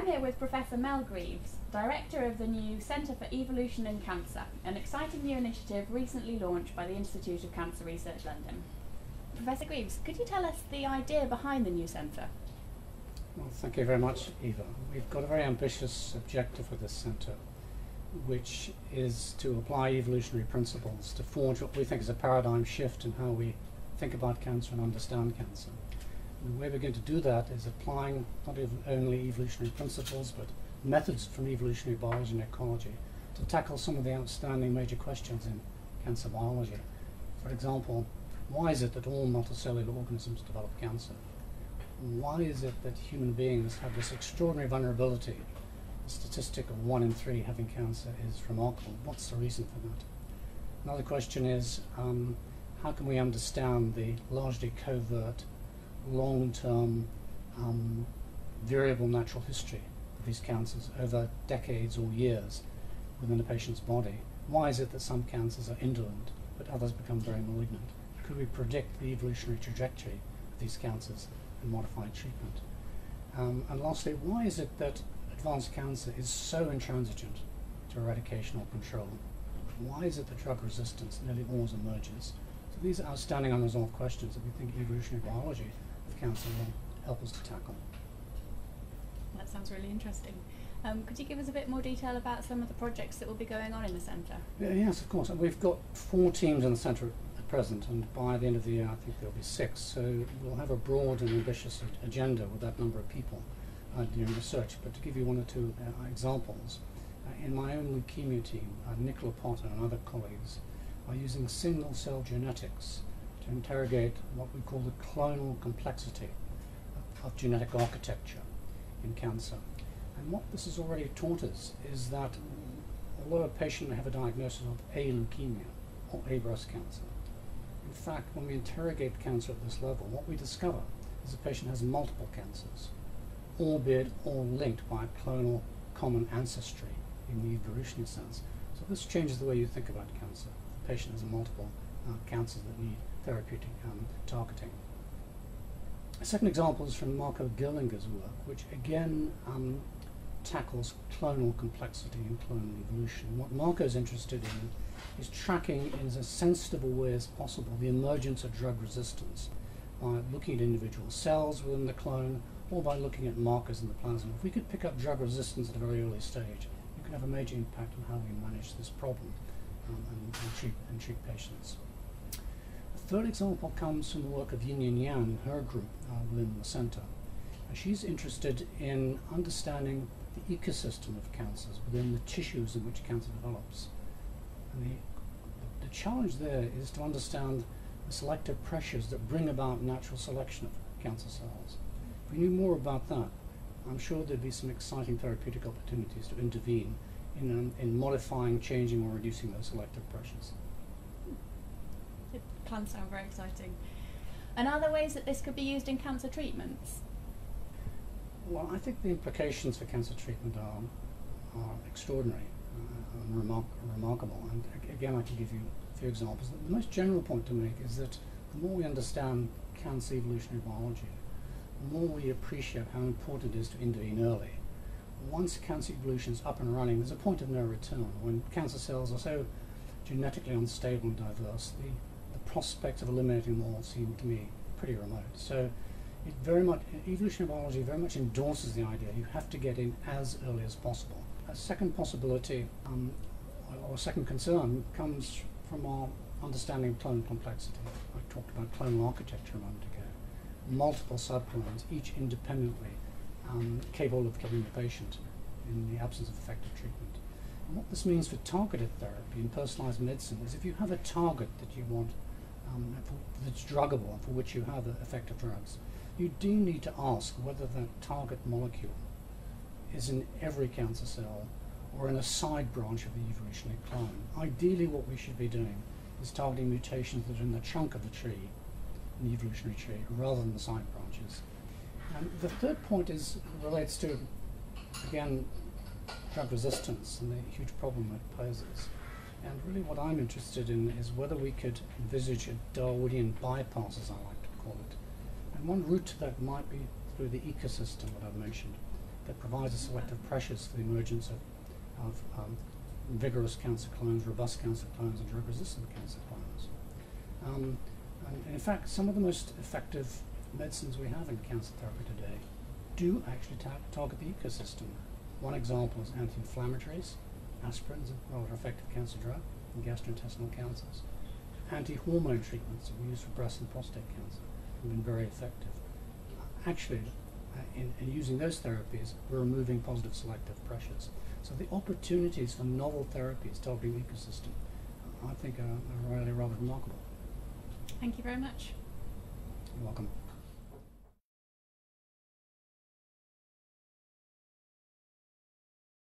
I'm here with Professor Mel Greaves, Director of the new Centre for Evolution and Cancer, an exciting new initiative recently launched by the Institute of Cancer Research London. Professor Greaves, could you tell us the idea behind the new centre? Well, thank you very much, Eva. We've got a very ambitious objective for this centre, which is to apply evolutionary principles to forge what we think is a paradigm shift in how we think about cancer and understand cancer. And the way we're going to do that is applying not even only evolutionary principles, but methods from evolutionary biology and ecology to tackle some of the outstanding major questions in cancer biology. For example, why is it that all multicellular organisms develop cancer? Why is it that human beings have this extraordinary vulnerability? The statistic of 1 in 3 having cancer is remarkable. What's the reason for that? Another question is, how can we understand the largely covert, long-term, variable natural history of these cancers over decades or years within a patient's body? Why is it that some cancers are indolent, but others become very malignant? Could we predict the evolutionary trajectory of these cancers and modify treatment? And lastly, why is it that advanced cancer is so intransigent to eradication or control? Why is it that drug resistance nearly always emerges? So these are outstanding unresolved questions that we think evolutionary biology of cancer will help us to tackle. That sounds really interesting. Could you give us a bit more detail about some of the projects that will be going on in the centre? Yes, of course. We've got 4 teams in the centre at present, and by the end of the year I think there will be 6. So we'll have a broad and ambitious agenda with that number of people doing research. But to give you 1 or 2 examples, in my own leukemia team, Nicola Potter and other colleagues are using single-cell genetics to interrogate what we call the clonal complexity of genetic architecture in cancer. And what this has already taught us is that although a patient may have a diagnosis of a leukemia or a breast cancer, in fact, when we interrogate cancer at this level, what we discover is the patient has multiple cancers, albeit all linked by a clonal common ancestry in the evolutionary sense. So this changes the way you think about cancer. The patient has multiple cancers that need therapeutic targeting. A second example is from Marco Gerlinger's work, which again tackles clonal complexity and clonal evolution. What Marco's interested in is tracking in as sensitive a way as possible the emergence of drug resistance by looking at individual cells within the clone, or by looking at markers in the plasma. If we could pick up drug resistance at a very early stage, it could have a major impact on how we manage this problem and treat patients. The third example comes from the work of Yin Yin Yang and her group within the centre. She's interested in understanding the ecosystem of cancers within the tissues in which cancer develops. And the challenge there is to understand the selective pressures that bring about natural selection of cancer cells. If we knew more about that, I'm sure there'd be some exciting therapeutic opportunities to intervene in modifying, changing or reducing those selective pressures. It can sound very exciting. And are there ways that this could be used in cancer treatments? Well, I think the implications for cancer treatment are extraordinary and remarkable. And again, I can give you a few examples. The most general point to make is that the more we understand cancer evolutionary biology, the more we appreciate how important it is to intervene early. Once cancer evolution is up and running, there's a point of no return. When cancer cells are so genetically unstable and diverse, the prospect of eliminating them all seemed to me pretty remote. So it very much, evolutionary biology very much endorses the idea you have to get in as early as possible. A second possibility, or a second concern, comes from our understanding of clone complexity. I talked about clonal architecture a moment ago. Multiple subclones, each independently capable of killing the patient in the absence of effective treatment. And what this means for targeted therapy and personalised medicine is if you have a target that you want, that's druggable and for which you have effective drugs, you do need to ask whether that target molecule is in every cancer cell or in a side branch of the evolutionary clone. Ideally what we should be doing is targeting mutations that are in the trunk of the tree, the evolutionary tree, rather than the side branches. And the third point relates to, again, drug resistance and the huge problem it poses. And really what I'm interested in is whether we could envisage a Darwinian bypass, as I like to call it. And one route to that might be through the ecosystem that I've mentioned, that provides a selective pressures for the emergence of vigorous cancer clones, robust cancer clones, and drug-resistant cancer clones. And in fact, some of the most effective medicines we have in cancer therapy today do actually target the ecosystem. One example is anti-inflammatories. Aspirin is a rather effective cancer drug in gastrointestinal cancers. Anti-hormone treatments that we use for breast and prostate cancer have been very effective. Actually, in using those therapies, we're removing positive selective pressures. So the opportunities for novel therapies targeting the ecosystem, I think, are really rather remarkable. Thank you very much. You're welcome.